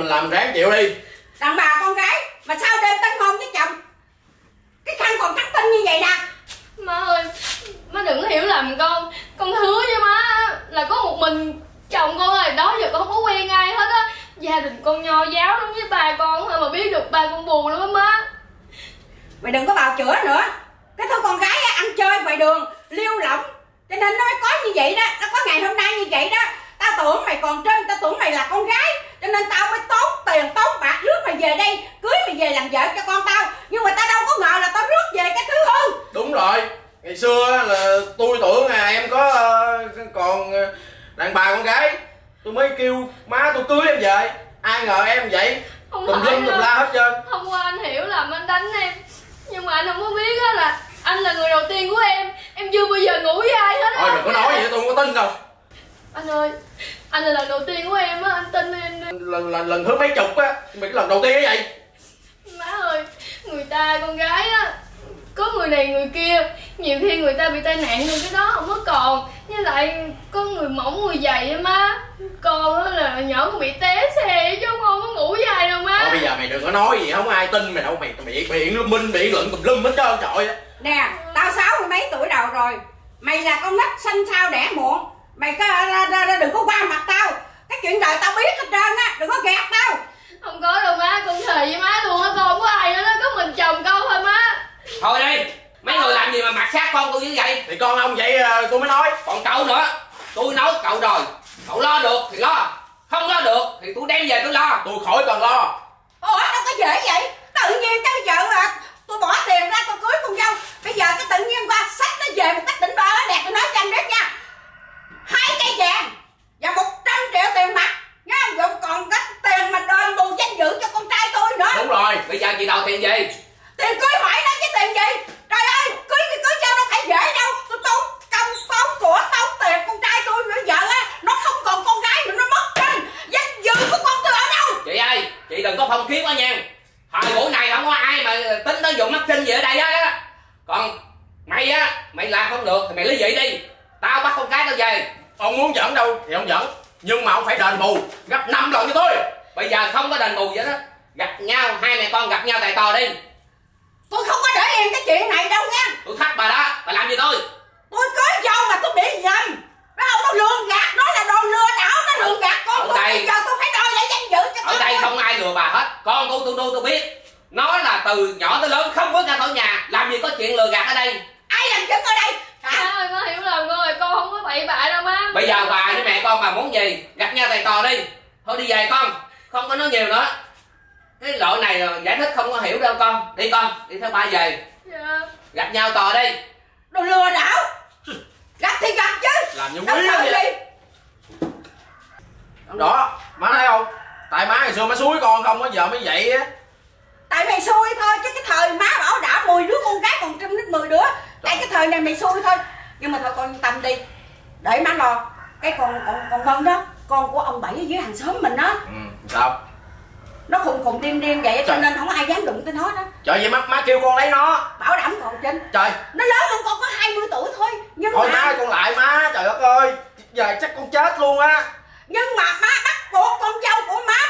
mình làm ráng chịu đi. Đàn bà con gái mà sao đêm tân hôn với chồng cái khăn còn thắt tinh như vậy nè. Má ơi, má đừng hiểu lầm con. Con hứa với má là có một mình chồng con ơi, đó giờ con không có quen ai hết á. Gia đình con nho giáo lắm với ba con thôi, mà biết được ba con buồn lắm má. Mày đừng có bào chữa nữa. Cái thứ con gái ăn chơi ngoài đường liêu lỏng, cho nên nó có như vậy đó, nó có ngày hôm nay như vậy đó. Tao tưởng mày còn trinh, tao tưởng mày là con gái, cho nên tao mới tốn tiền tốn bạc rước mày về đây, cưới mày về làm vợ cho con tao. Nhưng mà tao đâu có ngờ là tao rước về cái thứ hư. Đúng rồi, ngày xưa là tôi tưởng là em có còn đàn bà con gái, tôi mới kêu má tôi cưới em về. Ai ngờ em vậy, tùm lum tùm la hết trơn. Hôm qua anh hiểu lầm, anh đánh em. Nhưng mà anh không có biết đó là anh là người đầu tiên của em. Em chưa bao giờ ngủ với ai hết. Thôi đừng có nói vậy, tôi không có tin đâu. Anh ơi, anh là lần đầu tiên của em á, anh tin em đi. Lần thứ mấy chục á, mà cái lần đầu tiên á vậy. Má ơi, người ta con gái á, có người này người kia, nhiều khi người ta bị tai nạn rồi cái đó không có còn. Với lại có người mỏng người dày á má. Con á là nhỏ con bị té xe chứ không có ngủ dài đâu má. Thôi bây giờ mày đừng có nói gì, không ai tin mày đâu. Mày biện minh, biện luận tùm lum hết trơn trời á. Nè, tao 60 mấy tuổi đầu rồi, mày là con nít sinh sao đẻ muộn. Mày đừng có qua mặt tao. Cái chuyện đời tao biết hết trơn á, đừng có gạt tao. Không có đâu má, con thề với má luôn á, con không có ai nữa đó, có mình chồng con thôi má. Thôi đi, mấy người làm gì mà mặt sát con tôi như vậy. Thì con ông vậy tôi mới nói. Còn cậu nữa, tôi nấu cậu rồi. Cậu lo được thì lo, không lo được thì tôi đem về tôi lo. Tôi khỏi cần lo. Ủa đâu có dễ vậy. Tự nhiên cái bây giờ mà tôi bỏ tiền ra tôi cưới con dâu, bây giờ cái tự nhiên qua sách nó về một cách tỉnh bơ á. Đẹp tôi nói cho anh biết nha, 2 cây vàng và 100 triệu tiền mặt nhá. Dũng còn cái tiền mà đền bù danh dự cho con trai tôi nữa. Đúng rồi, bây giờ chị đòi tiền gì? Tiền cưới hỏi đó chứ tiền gì. Trời ơi, cưới thì cưới cho đâu phải dễ đâu. Tôi tốn công tốn của tốn tiền con trai tôi nữa, vợ á nó không còn con gái nữa, nó mất trinh. Danh dự của con tôi ở đâu? Chị ơi, chị đừng có phong kiến quá nha. Thời buổi này không có ai mà tính tới vụ mất trinh gì ở đây á. Còn mày á, mày làm không được thì mày ly dị đi, tao bắt con cái tao về. Ông muốn giỡn đâu thì ông giỡn, nhưng mà ông phải đền bù gấp 5 lần cho tôi. Bây giờ không có đền bù vậy đó, gặp nhau hai mẹ con gặp nhau tại tòa đi. Tôi không có để yên cái chuyện này đâu nha. Tôi thách bà đó, bà làm gì tôi? Tôi cưới dâu mà tôi bị nhầm. Nó không có lường gạt, nó là đồ lừa đảo, nó lường gạt con tôi. Bây giờ tôi phải đòi lại danh dự cho con. Ở đây không ai lừa bà hết, con tôi biết. Nó là từ nhỏ tới lớn không bước ra khỏi nhà, làm gì có chuyện lừa gạt ở đây. Ai làm chứng ở đây? Má ơi, má hiểu lầm rồi, con không có bậy bạ đâu má. Bây giờ bà với mẹ con bà muốn gì gặp nhau tại tòa đi. Thôi đi về con, không có nói nhiều nữa. Cái loại này giải thích không có hiểu đâu con. Đi con, đi theo ba về. Dạ. Gặp nhau tòa đi. Đồ lừa đảo. Gặp thì gặp chứ, làm như quý lắm vậy. Đó, má thấy không? Tại má ngày xưa má xúi con không có giờ mới vậy á. Tại mày xui thôi, chứ cái thời má bảo đã 10 đứa con gái còn trăm đến 10 đứa. Tại cái thời này mày xui thôi. Nhưng mà thôi con yên tâm đi, để má lo. Cái con Vân đó, con của ông Bảy ở dưới hàng xóm mình đó. Ừ, sao? Nó khùng khùng điên điên vậy cho nên không ai dám đụng tới nó đó. Trời vậy má kêu con lấy nó. Bảo đảm còn Trinh. Trời, nó lớn hơn con có 20 tuổi thôi. Nhưng thôi má ơi, con lại má, trời đất ơi. Giờ chắc con chết luôn á. Nhưng mà má bắt buộc con dâu của má